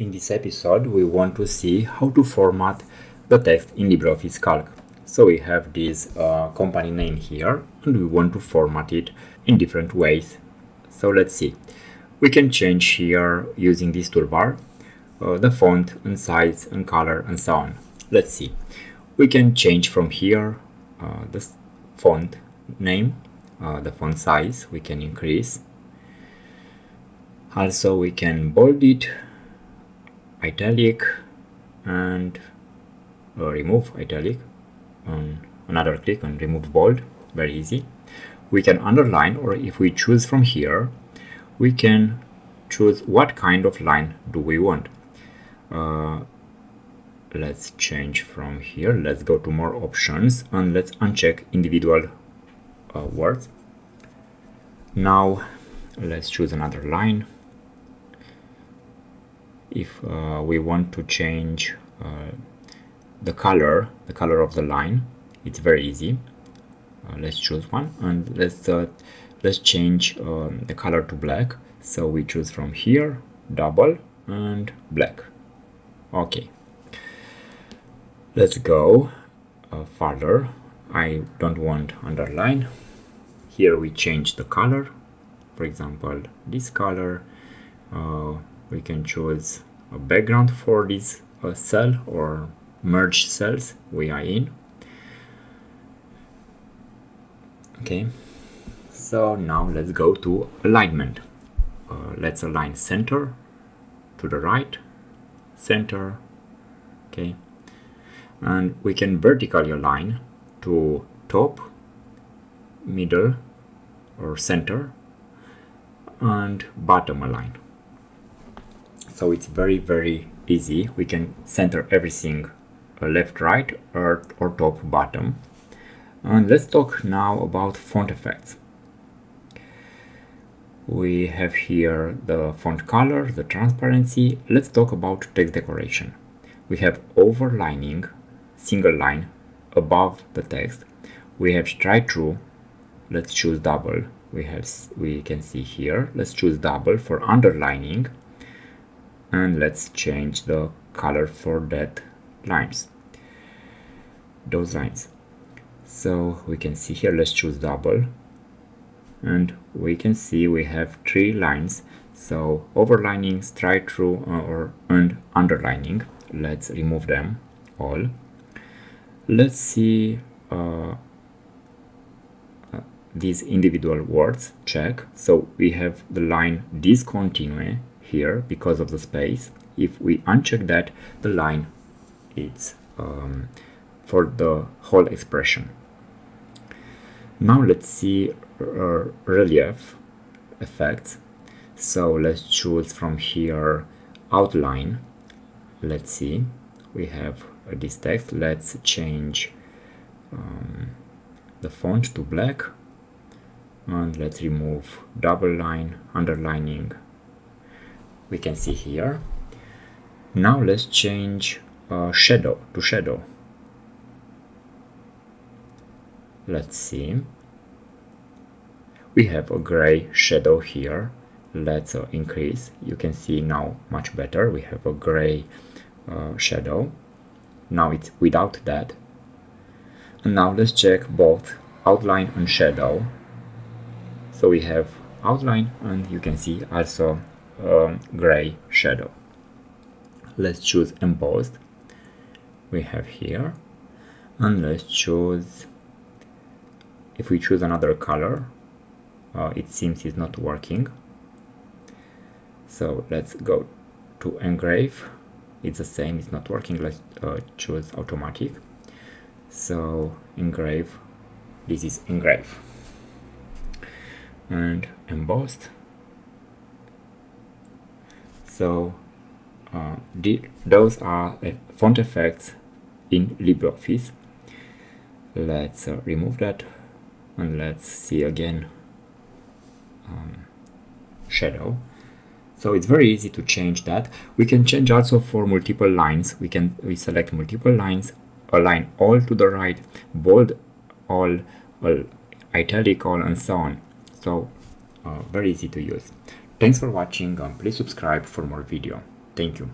In this episode, we want to see how to format the text in LibreOffice Calc. So we have this company name here, and we want to format it in different ways. So let's see. We can change here using this toolbar, the font and size and color and so on. Let's see. We can change from here the font name, the font size we can increase. Also we can bold it, italic, and remove italic. Another click and remove bold, very easy. We can underline, or if we choose from here, we can choose what kind of line do we want. Let's change from here, let's go to more options and let's uncheck individual words. Now let's choose another line. If we want to change the color of the line, it's very easy. Let's choose one and let's change the color to black. So we choose from here, double and black. Okay. Let's go farther. I don't want underline. Here we change the color. For example, this color. We can choose a background for this cell or merge cells we are in. Okay. So now let's go to alignment. Let's align center to the right, center. Okay. And we can vertically align to top, middle or center, and bottom align. So it's very easy. We can center everything left, right, or top, bottom. And let's talk now about font effects. We have here the font color, the transparency. Let's talk about text decoration. We have overlining, single line above the text. We have strike through. Let's choose double. We can see here. Let's choose double for underlining, and let's change the color for that lines. Those lines. So we can see here. Let's choose double, and we can see we have three lines. So overlining, strike through, and underlining. Let's remove them all. Let's see these individual words, check. So we have the line discontinue here because of the space. If we uncheck that, the line is for the whole expression. Now let's see relief effects. So let's choose from here outline. Let's see, we have this text. Let's change the font to black, and let's remove double line, underlining. We can see here. Now let's change shadow to shadow. Let's see, we have a gray shadow here. Let's increase. You can see now much better. We have a gray shadow. Now it's without that. And now let's check both outline and shadow. So we have outline, and you can see also gray shadow. Let's choose embossed. We have here, and let's choose. If we choose another color, it seems it's not working. So let's go to engrave. It's the same, it's not working. Let's choose automatic. So engrave, this is engrave. And embossed. So those are font effects in LibreOffice. Let's remove that, and let's see again shadow. So it's very easy to change that. We can change also for multiple lines. We select multiple lines, align all to the right, bold all italic all, and so on. So very easy to use. Thanks for watching, and please subscribe for more video. Thank you.